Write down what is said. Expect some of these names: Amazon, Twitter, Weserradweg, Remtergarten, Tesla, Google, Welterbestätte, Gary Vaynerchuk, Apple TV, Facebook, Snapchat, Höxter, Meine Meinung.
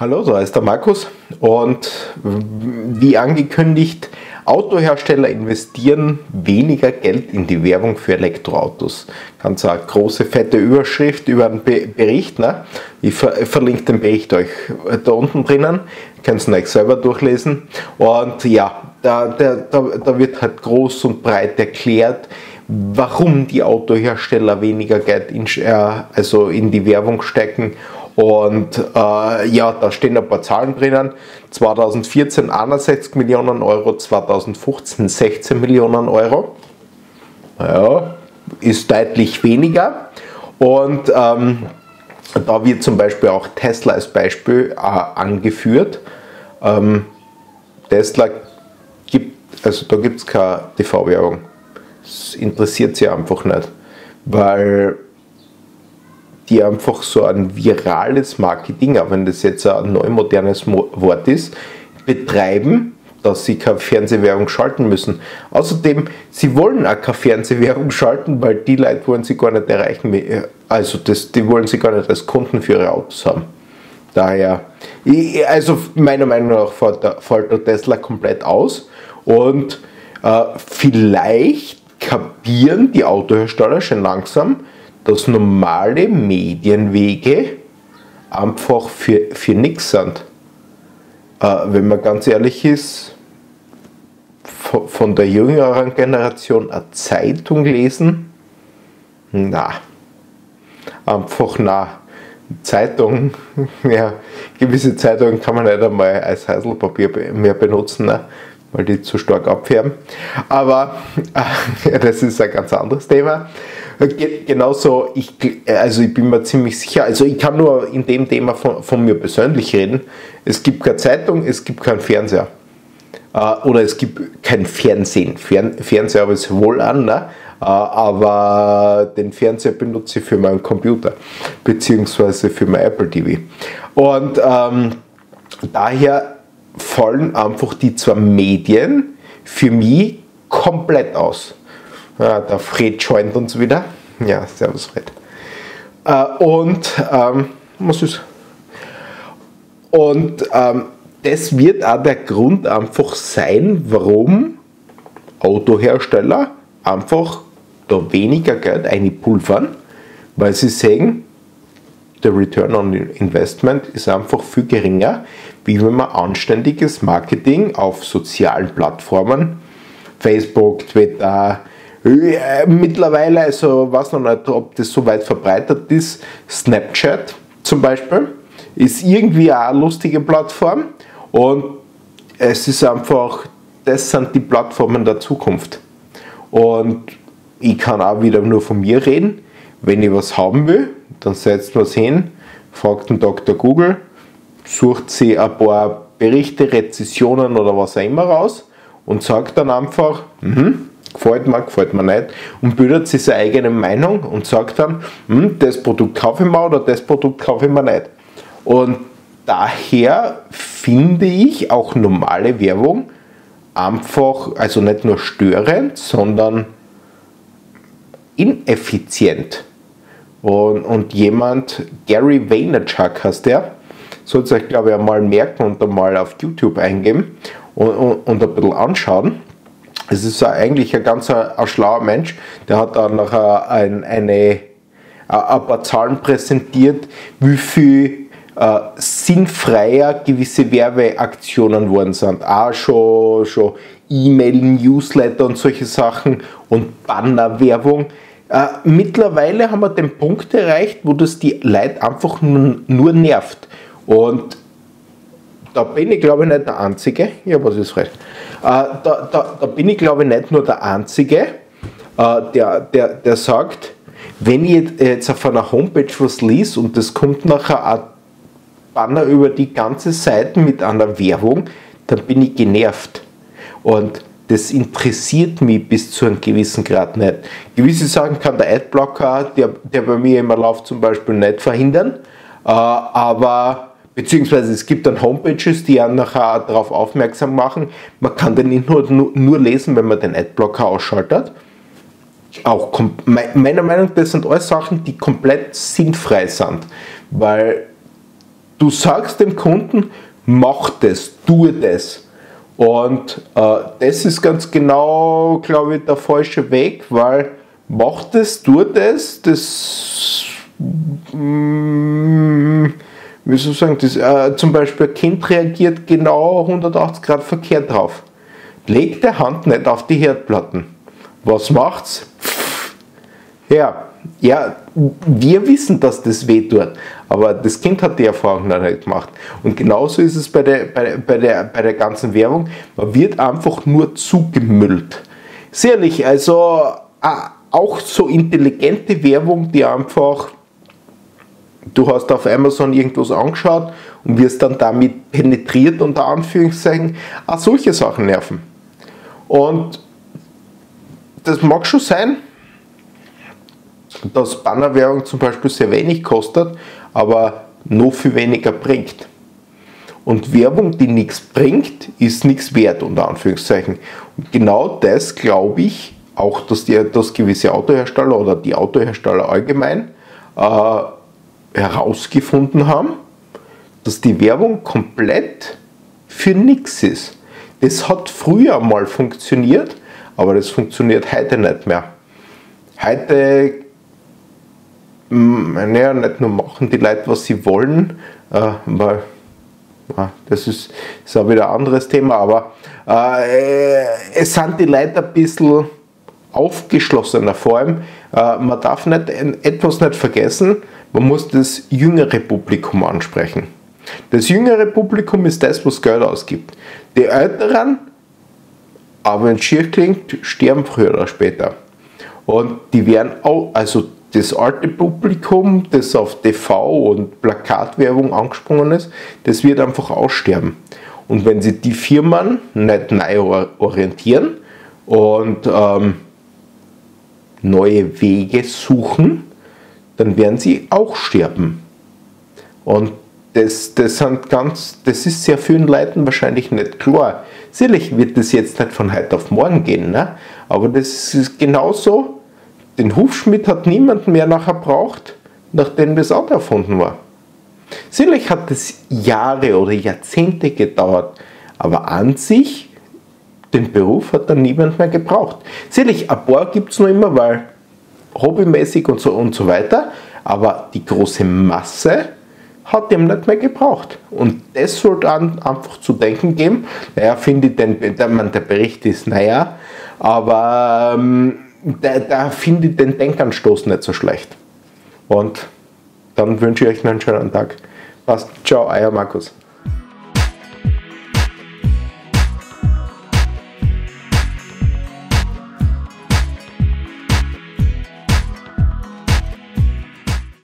Hallo, so heißt der Markus und wie angekündigt, Autohersteller investieren weniger Geld in die Werbung für Elektroautos. Ganz eine große, fette Überschrift über einen Bericht. Ne? Ich verlinke den Bericht euch da unten drinnen, könnt ihr euch selber durchlesen. Und ja, da wird halt groß und breit erklärt, warum die Autohersteller weniger Geld in die Werbung stecken. Und ja, da stehen ein paar Zahlen drinnen, 2014 61 Millionen Euro, 2015 16 Millionen Euro, ja, ist deutlich weniger. Und da wird zum Beispiel auch Tesla als Beispiel angeführt. Tesla gibt, also da gibt es keine TV-Werbung, das interessiert sie einfach nicht, weil die einfach so ein virales Marketing, auch wenn das jetzt ein neu modernes Wort ist, betreiben, dass sie keine Fernsehwerbung schalten müssen. Außerdem, sie wollen auch keine Fernsehwerbung schalten, weil die Leute wollen sie gar nicht erreichen, also die wollen sie gar nicht als Kunden für ihre Autos haben. Daher, also meiner Meinung nach fällt der Tesla komplett aus und vielleicht kapieren die Autohersteller schon langsam, dass normale Medienwege einfach für nichts sind. Wenn man ganz ehrlich ist, von der jüngeren Generation eine Zeitung lesen? Na, einfach na. Zeitung, ja, gewisse Zeitungen kann man nicht einmal als Heißelpapier mehr benutzen, ne? Weil die zu stark abfärben. Aber ja, das ist ein ganz anderes Thema. Genauso, ich bin mir ziemlich sicher, also ich kann nur in dem Thema von mir persönlich reden. Es gibt keine Zeitung, es gibt keinen Fernseher. Oder es gibt kein Fernsehen. Fernseher habe ich wohl an, ne? Aber den Fernseher benutze ich für meinen Computer, beziehungsweise für mein Apple TV. Und daher fallen einfach die zwei Medien für mich komplett aus. Ja, der Fred joint uns wieder. Ja, servus Fred. Was ist? Und das wird auch der Grund einfach sein, warum Autohersteller einfach da weniger Geld einpulvern, weil sie sehen, der Return on Investment ist einfach viel geringer, wie wenn man anständiges Marketing auf sozialen Plattformen, Facebook, Twitter, mittlerweile, also weiß noch nicht, ob das so weit verbreitet ist, Snapchat zum Beispiel, ist irgendwie auch eine lustige Plattform und es ist einfach, das sind die Plattformen der Zukunft. Und ich kann auch wieder nur von mir reden, wenn ich was haben will, dann setzt man es hin, fragt den Dr. Google, sucht sie ein paar Berichte, Rezessionen oder was auch immer raus und sagt dann einfach, gefällt mir nicht und bildet sich seine eigene Meinung und sagt dann, das Produkt kaufe ich mir oder das Produkt kaufe ich mir nicht. Und daher finde ich auch normale Werbung einfach, also nicht nur störend, sondern ineffizient. Und jemand, Gary Vaynerchuk heißt der, sollte euch glaube ich einmal merken und dann mal auf YouTube eingeben und ein bisschen anschauen. Es ist eigentlich ein ganz ein schlauer Mensch, der hat dann nachher ein paar Zahlen präsentiert, wie viel sinnfreier gewisse Werbeaktionen worden sind. Auch schon E-Mail, Newsletter und solche Sachen und Bannerwerbung. Mittlerweile haben wir den Punkt erreicht, wo das die Leute einfach nur nervt. Und da bin ich glaube ich nicht der Einzige. Ja, was ist recht? Da bin ich glaube ich nicht nur der Einzige, der sagt, wenn ich jetzt auf einer Homepage was lese und das kommt nachher ein Banner über die ganze Seite mit einer Werbung, dann bin ich genervt. Und das interessiert mich bis zu einem gewissen Grad nicht. Gewisse Sachen kann der Adblocker, der bei mir immer läuft, zum Beispiel nicht verhindern. Beziehungsweise es gibt dann Homepages, die einen nachher darauf aufmerksam machen. Man kann den Inhalt nur lesen, wenn man den Adblocker ausschaltet. Auch meiner Meinung nach, das sind alles Sachen, die komplett sinnfrei sind. Weil Du sagst dem Kunden, mach das, tue das. Und das ist ganz genau, glaube ich, der falsche Weg, weil mach das, tue das, wie soll ich sagen, zum Beispiel ein Kind reagiert genau 180 Grad verkehrt drauf. Legt die Hand nicht auf die Herdplatten. Was macht's? Ja, wir wissen, dass das weh tut, aber das Kind hat die Erfahrung noch nicht gemacht. Und genauso ist es bei der ganzen Werbung. Man wird einfach nur zugemüllt. Sicherlich, also auch so intelligente Werbung, die einfach, du hast auf Amazon irgendwas angeschaut und wirst dann damit penetriert, unter Anführungszeichen, auch solche Sachen nerven. Und das mag schon sein, dass Bannerwerbung zum Beispiel sehr wenig kostet, aber noch viel weniger bringt. Und Werbung, die nichts bringt, ist nichts wert, unter Anführungszeichen. Und genau das glaube ich auch, dass gewisse Autohersteller oder die Autohersteller allgemein herausgefunden haben, dass die Werbung komplett für nichts ist. Das hat früher mal funktioniert, aber das funktioniert heute nicht mehr. Heute naja, nicht nur machen die Leute, was sie wollen, weil das ist auch wieder ein anderes Thema, aber es sind die Leute ein bisschen aufgeschlossener, vor allem, man darf etwas nicht vergessen, man muss das jüngere Publikum ansprechen. Das jüngere Publikum ist das, was Geld ausgibt. Die Älteren, aber wenn es schier klingt, sterben früher oder später. Und die werden auch, also das alte Publikum, das auf TV und Plakatwerbung angesprungen ist, das wird einfach aussterben. Und wenn sie die Firmen nicht neu orientieren und neue Wege suchen, dann werden sie auch sterben. Und das ist sehr vielen Leuten wahrscheinlich nicht klar. Sicherlich wird das jetzt nicht von heute auf morgen gehen, ne? Aber das ist genauso. Den Hufschmied hat niemand mehr nachher braucht, nachdem das Auto erfunden war. Sicherlich hat es Jahre oder Jahrzehnte gedauert, aber an sich, den Beruf hat dann niemand mehr gebraucht. Sicherlich, ein paar gibt es noch immer, weil hobbymäßig und so weiter, aber die große Masse hat dem nicht mehr gebraucht. Und das sollte einfach zu denken geben. Naja, finde ich, der Bericht ist naja, aber da finde ich den Denkanstoß nicht so schlecht. Und dann wünsche ich euch einen schönen Tag. Passt. Ciao, euer Markus.